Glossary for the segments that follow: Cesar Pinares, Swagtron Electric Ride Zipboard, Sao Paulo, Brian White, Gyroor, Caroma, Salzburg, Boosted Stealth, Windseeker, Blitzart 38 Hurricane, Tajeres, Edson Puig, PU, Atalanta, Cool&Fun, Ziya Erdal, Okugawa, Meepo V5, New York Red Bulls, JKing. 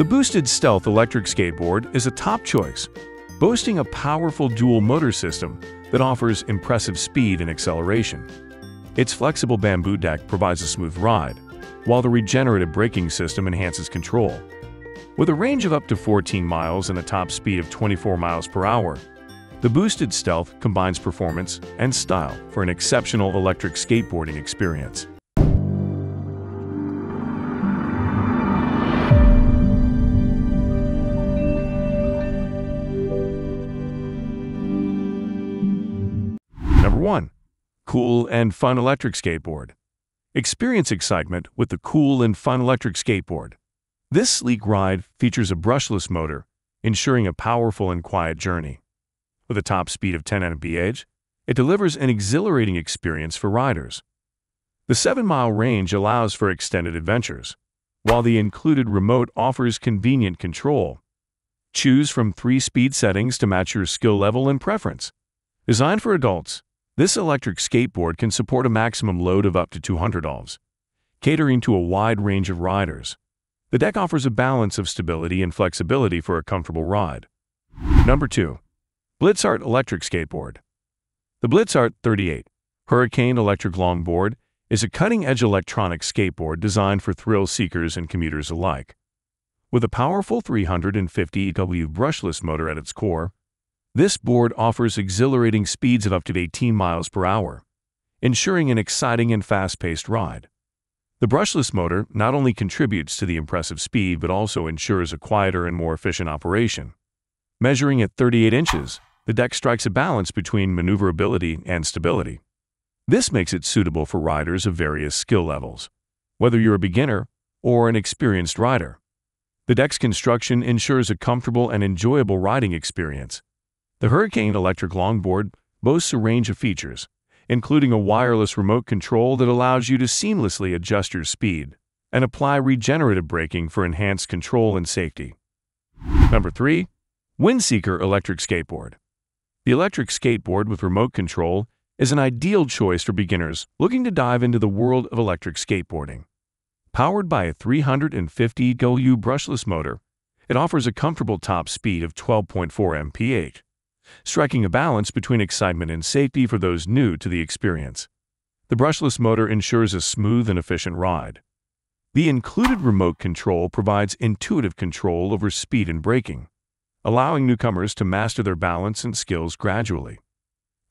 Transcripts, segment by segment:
The Boosted Stealth electric skateboard is a top choice, boasting a powerful dual motor system that offers impressive speed and acceleration. Its flexible bamboo deck provides a smooth ride, while the regenerative braking system enhances control. With a range of up to 14 miles and a top speed of 24 miles per hour, the Boosted Stealth combines performance and style for an exceptional electric skateboarding experience. Number 1. Cool and fun electric skateboard. Experience excitement with the cool and fun electric skateboard. This sleek ride features a brushless motor, ensuring a powerful and quiet journey. With a top speed of 10 mph, it delivers an exhilarating experience for riders. The 7-mile range allows for extended adventures, while the included remote offers convenient control. Choose from 3 speed settings to match your skill level and preference. Designed for adults, this electric skateboard can support a maximum load of up to 200 Ls, catering to a wide range of riders. The deck offers a balance of stability and flexibility for a comfortable ride. Number 2. Blitzart Electric Skateboard. The Blitzart 38 Hurricane Electric Longboard is a cutting-edge electronic skateboard designed for thrill seekers and commuters alike. With a powerful 350 EW brushless motor at its core, this board offers exhilarating speeds of up to 18 miles per hour, ensuring an exciting and fast-paced ride. The brushless motor not only contributes to the impressive speed but also ensures a quieter and more efficient operation. Measuring at 38 inches, the deck strikes a balance between maneuverability and stability. This makes it suitable for riders of various skill levels, whether you're a beginner or an experienced rider. The deck's construction ensures a comfortable and enjoyable riding experience. The Hurricane Electric Longboard boasts a range of features, including a wireless remote control that allows you to seamlessly adjust your speed and apply regenerative braking for enhanced control and safety. Number 3. Windseeker Electric Skateboard. The electric skateboard with remote control is an ideal choice for beginners looking to dive into the world of electric skateboarding. Powered by a 350 EW brushless motor, it offers a comfortable top speed of 12.4 mph. Striking a balance between excitement and safety for those new to the experience. The brushless motor ensures a smooth and efficient ride. The included remote control provides intuitive control over speed and braking, allowing newcomers to master their balance and skills gradually.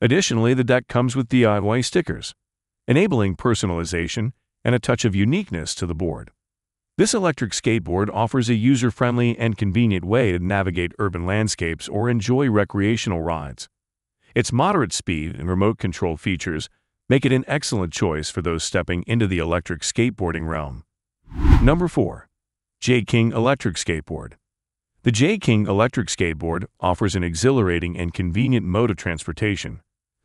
Additionally, the deck comes with DIY stickers, enabling personalization and a touch of uniqueness to the board. This electric skateboard offers a user-friendly and convenient way to navigate urban landscapes or enjoy recreational rides. Its moderate speed and remote-control features make it an excellent choice for those stepping into the electric skateboarding realm. Number 4. JKing Electric Skateboard. The JKing Electric Skateboard offers an exhilarating and convenient mode of transportation,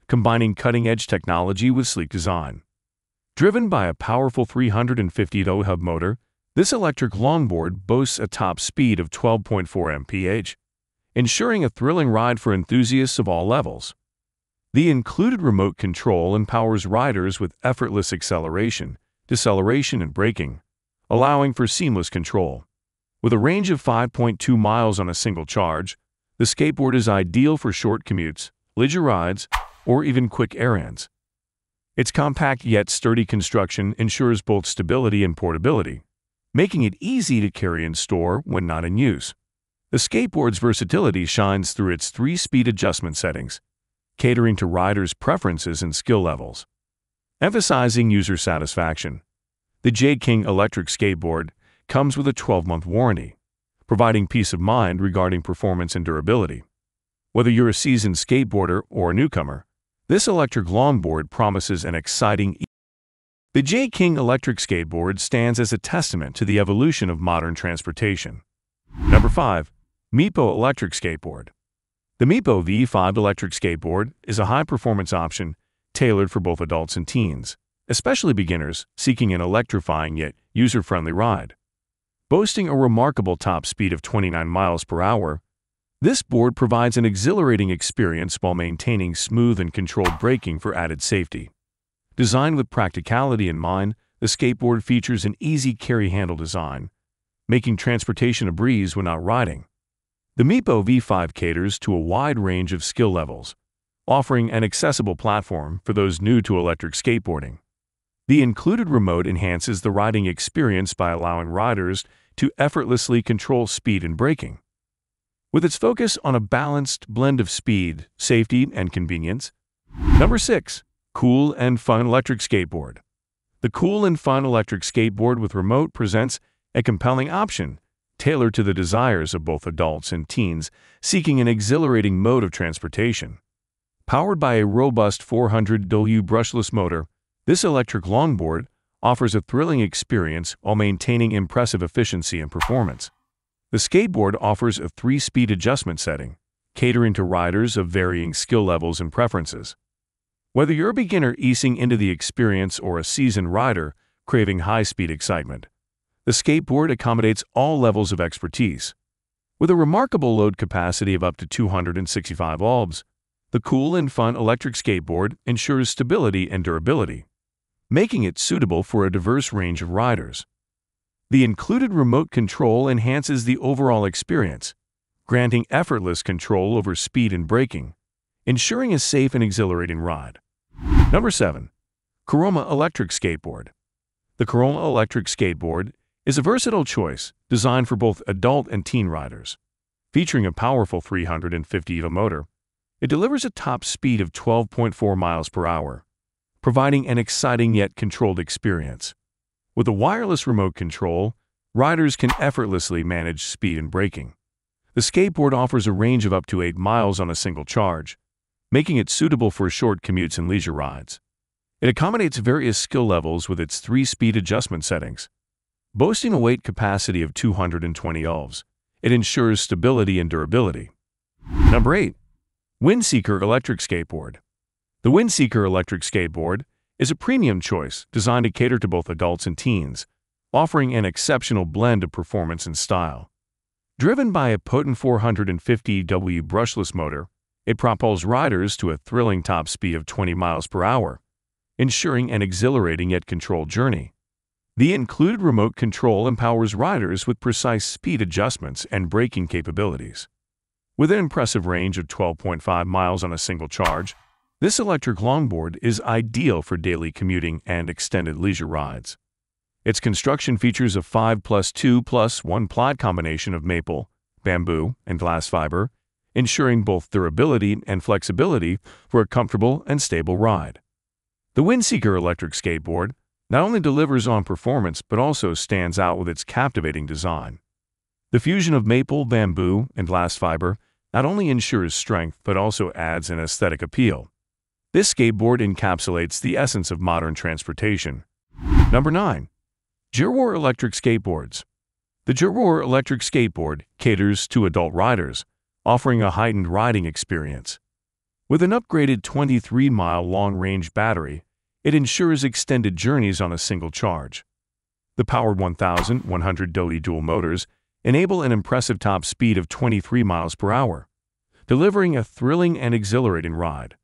combining cutting-edge technology with sleek design. Driven by a powerful 350 hub motor, this electric longboard boasts a top speed of 12.4 mph, ensuring a thrilling ride for enthusiasts of all levels. The included remote control empowers riders with effortless acceleration, deceleration, and braking, allowing for seamless control. With a range of 5.2 miles on a single charge, the skateboard is ideal for short commutes, leisure rides, or even quick errands. Its compact yet sturdy construction ensures both stability and portability, making it easy to carry and store when not in use. The skateboard's versatility shines through its 3-speed adjustment settings, catering to riders' preferences and skill levels. Emphasizing user satisfaction, the JKing Electric Skateboard comes with a 12-month warranty, providing peace of mind regarding performance and durability. Whether you're a seasoned skateboarder or a newcomer, this electric longboard promises an exciting The JKing Electric Skateboard stands as a testament to the evolution of modern transportation. Number 5. Meepo Electric Skateboard. The Meepo V5 Electric Skateboard is a high-performance option tailored for both adults and teens, especially beginners seeking an electrifying yet user-friendly ride. Boasting a remarkable top speed of 29 miles per hour, this board provides an exhilarating experience while maintaining smooth and controlled braking for added safety. Designed with practicality in mind, the skateboard features an easy carry handle design, making transportation a breeze when out riding. The Meepo V5 caters to a wide range of skill levels, offering an accessible platform for those new to electric skateboarding. The included remote enhances the riding experience by allowing riders to effortlessly control speed and braking. With its focus on a balanced blend of speed, safety, and convenience. Number 6. Cool and Fun Electric Skateboard. The cool and fun electric skateboard with remote presents a compelling option tailored to the desires of both adults and teens seeking an exhilarating mode of transportation. Powered by a robust 400W brushless motor, this electric longboard offers a thrilling experience while maintaining impressive efficiency and performance. The skateboard offers a 3-speed adjustment setting, catering to riders of varying skill levels and preferences. Whether you're a beginner easing into the experience or a seasoned rider craving high-speed excitement, the skateboard accommodates all levels of expertise. With a remarkable load capacity of up to 265 lbs, the cool and fun electric skateboard ensures stability and durability, making it suitable for a diverse range of riders. The included remote control enhances the overall experience, granting effortless control over speed and braking, ensuring a safe and exhilarating ride. Number 7. Caroma Electric Skateboard. The Caroma Electric Skateboard is a versatile choice designed for both adult and teen riders. Featuring a powerful 350W motor, it delivers a top speed of 12.4 mph, providing an exciting yet controlled experience. With a wireless remote control, riders can effortlessly manage speed and braking. The skateboard offers a range of up to 8 miles on a single charge, making it suitable for short commutes and leisure rides. It accommodates various skill levels with its 3-speed adjustment settings. Boasting a weight capacity of 220 lbs, it ensures stability and durability. Number 8. Windseeker Electric Skateboard. The Windseeker Electric Skateboard is a premium choice designed to cater to both adults and teens, offering an exceptional blend of performance and style. Driven by a potent 450W brushless motor, it propels riders to a thrilling top speed of 20 mph, ensuring an exhilarating yet controlled journey. The included remote control empowers riders with precise speed adjustments and braking capabilities. With an impressive range of 12.5 miles on a single charge, this electric longboard is ideal for daily commuting and extended leisure rides. Its construction features a 5+2+1 ply combination of maple, bamboo, and glass fiber, ensuring both durability and flexibility for a comfortable and stable ride. The Windseeker Electric Skateboard not only delivers on performance but also stands out with its captivating design. The fusion of maple, bamboo, and glass fiber not only ensures strength but also adds an aesthetic appeal. This skateboard encapsulates the essence of modern transportation. Number 9. Gyroor Electric Skateboards. The Gyroor Electric Skateboard caters to adult riders, offering a heightened riding experience. With an upgraded 23-mile long-range battery, it ensures extended journeys on a single charge. The powered 1,100W dual motors enable an impressive top speed of 23 mph, delivering a thrilling and exhilarating ride.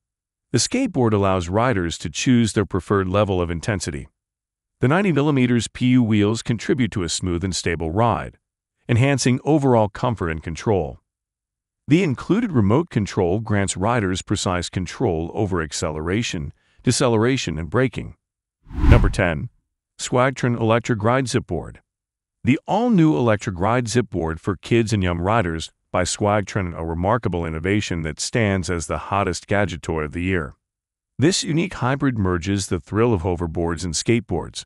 The skateboard allows riders to choose their preferred level of intensity. The 90mm PU wheels contribute to a smooth and stable ride, enhancing overall comfort and control. The included remote control grants riders precise control over acceleration, deceleration, and braking. Number 10. Swagtron Electric Ride Zipboard. The all-new Electric Ride Zipboard for kids and young riders by Swagtron, a remarkable innovation that stands as the hottest gadget toy of the year. This unique hybrid merges the thrill of hoverboards and skateboards,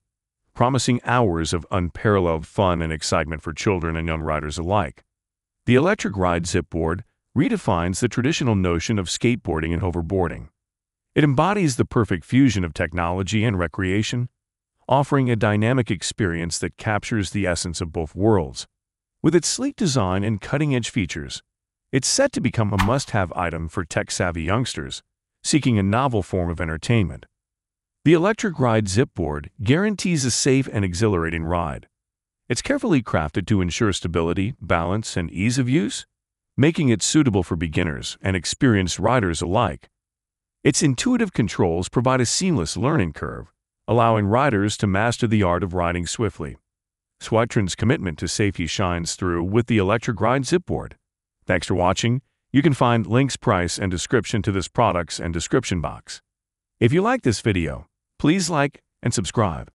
promising hours of unparalleled fun and excitement for children and young riders alike. The Electric Ride Zipboard redefines the traditional notion of skateboarding and hoverboarding. It embodies the perfect fusion of technology and recreation, offering a dynamic experience that captures the essence of both worlds. With its sleek design and cutting-edge features, it's set to become a must-have item for tech-savvy youngsters seeking a novel form of entertainment. The Electric Ride Zipboard guarantees a safe and exhilarating ride. It's carefully crafted to ensure stability, balance, and ease of use, making it suitable for beginners and experienced riders alike. Its intuitive controls provide a seamless learning curve, allowing riders to master the art of riding swiftly. Swagtron's commitment to safety shines through with the Electric Ride Zipboard. Thanks for watching. You can find links, price, and description to this products and description box. If you like this video, please like and subscribe.